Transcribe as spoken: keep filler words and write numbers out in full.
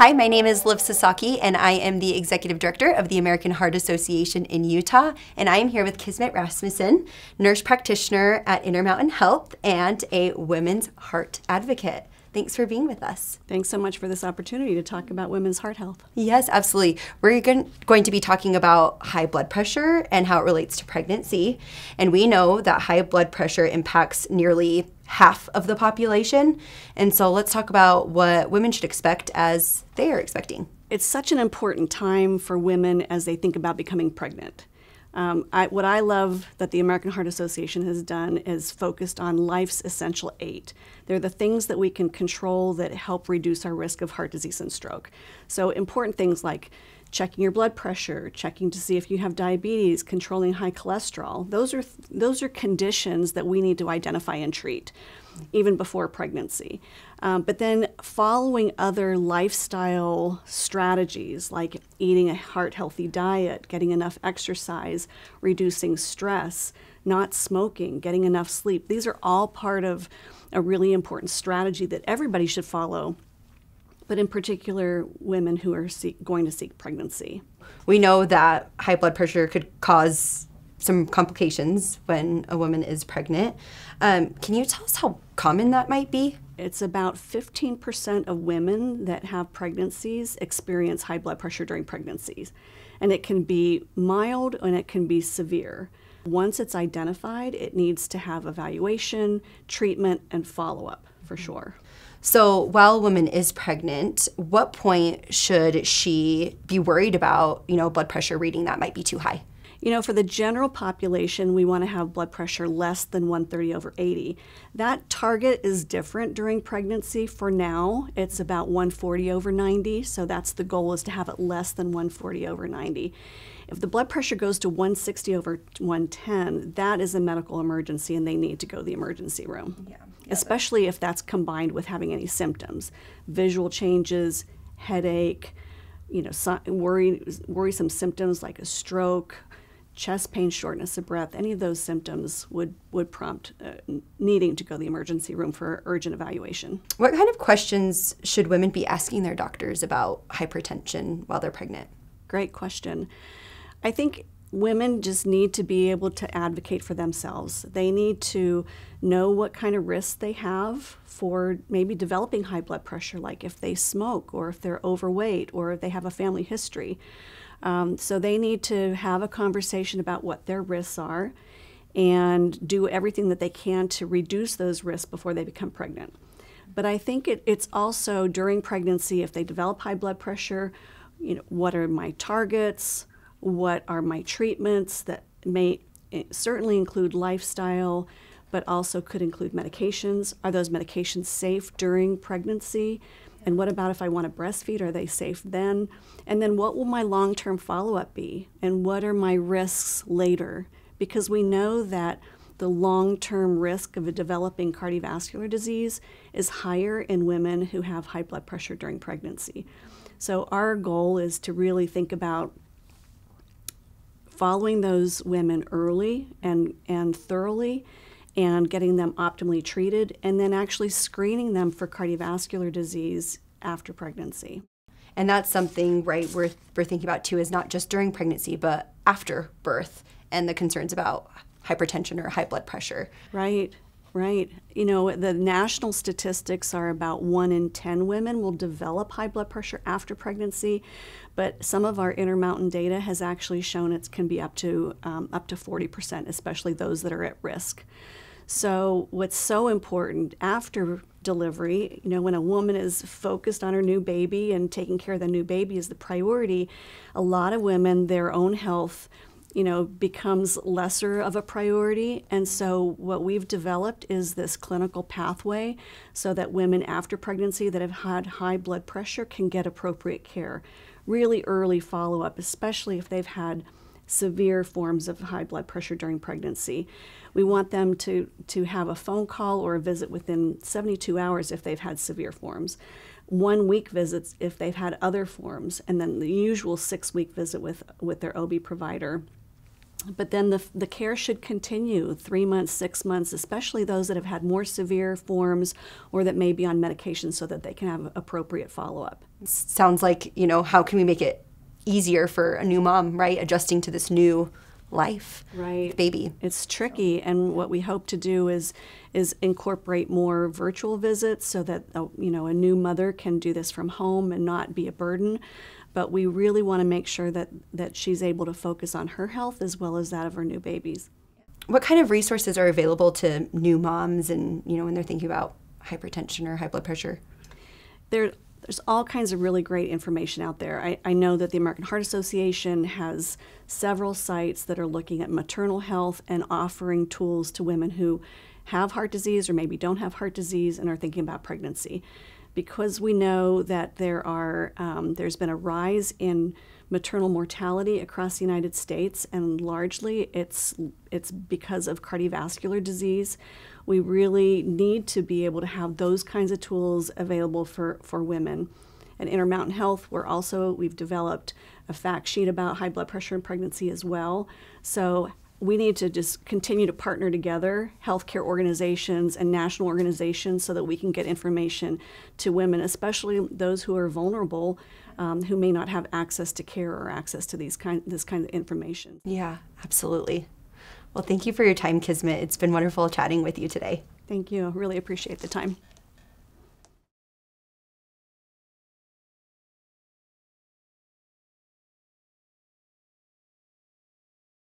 Hi, my name is Liv Sasaki, and I am the Executive Director of the American Heart Association in Utah, and I am here with Kismet Rasmussen, nurse practitioner at Intermountain Health and a women's heart advocate. Thanks for being with us. Thanks so much for this opportunity to talk about women's heart health. Yes, absolutely. We're going to be talking about high blood pressure and how it relates to pregnancy. And we know that high blood pressure impacts nearly half of the population. And so let's talk about what women should expect as they are expecting. It's such an important time for women as they think about becoming pregnant. Um, I, what I love that the American Heart Association has done is focused on life's essential eight. They're the things that we can control that help reduce our risk of heart disease and stroke. So important things like checking your blood pressure, checking to see if you have diabetes, controlling high cholesterol. Those are, those are conditions that we need to identify and treat, even before pregnancy. Um, but then following other lifestyle strategies like eating a heart-healthy diet, getting enough exercise, reducing stress, not smoking, getting enough sleep. These are all part of a really important strategy that everybody should follow, but in particular women who are seek, going to seek pregnancy. We know that high blood pressure could cause some complications when a woman is pregnant. Um, can you tell us how common that might be? It's about fifteen percent of women that have pregnancies experience high blood pressure during pregnancies. And it can be mild and it can be severe. Once it's identified, it needs to have evaluation, treatment, and follow-up for sure. So while a woman is pregnant, what point should she be worried about, you know, blood pressure reading that might be too high? You know, for the general population, we want to have blood pressure less than one thirty over eighty. That target is different during pregnancy. For now, it's about one forty over ninety, so that's the goal, is to have it less than one forty over ninety. If the blood pressure goes to one sixty over one ten, that is a medical emergency and they need to go to the emergency room. Yeah. Especially if that's combined with having any symptoms, visual changes, headache, you know, so worry, worrisome symptoms like a stroke, chest pain, shortness of breath. Any of those symptoms would would prompt uh, needing to go to the emergency room for urgent evaluation. What kind of questions should women be asking their doctors about hypertension while they're pregnant? Great question. I think women just need to be able to advocate for themselves. They need to know what kind of risks they have for maybe developing high blood pressure, like if they smoke or if they're overweight or if they have a family history. Um, so they need to have a conversation about what their risks are and do everything that they can to reduce those risks before they become pregnant. But I think it, it's also during pregnancy, if they develop high blood pressure, you know, what are my targets? What are my treatments that may certainly include lifestyle, but also could include medications? Are those medications safe during pregnancy? And what about if I want to breastfeed? Are they safe then? And then what will my long-term follow-up be? And what are my risks later? Because we know that the long-term risk of a developing cardiovascular disease is higher in women who have high blood pressure during pregnancy. So our goal is to really think about following those women early and, and thoroughly and getting them optimally treated, and then actually screening them for cardiovascular disease after pregnancy. And that's something, right, we're, we're thinking about too, is not just during pregnancy, but after birth and the concerns about hypertension or high blood pressure. Right, right. You know, the national statistics are about one in ten women will develop high blood pressure after pregnancy, but some of our Intermountain data has actually shown it can be up to um, up to forty percent, especially those that are at risk. So what's so important after delivery, you know, when a woman is focused on her new baby and taking care of the new baby is the priority, a lot of women, their own health, you know, becomes lesser of a priority. And so what we've developed is this clinical pathway so that women after pregnancy that have had high blood pressure can get appropriate care, really early follow-up, especially if they've had severe forms of high blood pressure during pregnancy. We want them to, to have a phone call or a visit within seventy-two hours if they've had severe forms, one-week visits if they've had other forms, and then the usual six-week visit with, with their O B provider But then the, the care should continue three months, six months, especially those that have had more severe forms or that may be on medication so that they can have appropriate follow-up. Sounds like, you know, how can we make it easier for a new mom, right, adjusting to this new life, right, baby. It's tricky, and what we hope to do is is incorporate more virtual visits so that a, you know a new mother can do this from home and not be a burden. But we really want to make sure that that she's able to focus on her health as well as that of her new babies. What kind of resources are available to new moms, and you know when they're thinking about hypertension or high blood pressure? There. There's all kinds of really great information out there. I, I know that the American Heart Association has several sites that are looking at maternal health and offering tools to women who have heart disease or maybe don't have heart disease and are thinking about pregnancy. Because we know that there are, um, there's been a rise in maternal mortality across the United States, and largely it's, it's because of cardiovascular disease. We really need to be able to have those kinds of tools available for, for women. At Intermountain Health, we're also, we've developed a fact sheet about high blood pressure and pregnancy as well. So we need to just continue to partner together, healthcare organizations and national organizations, so that we can get information to women, especially those who are vulnerable, um, who may not have access to care or access to these kind, this kind of information. Yeah, absolutely. Well, thank you for your time, Kismet. It's been wonderful chatting with you today. Thank you. I really appreciate the time.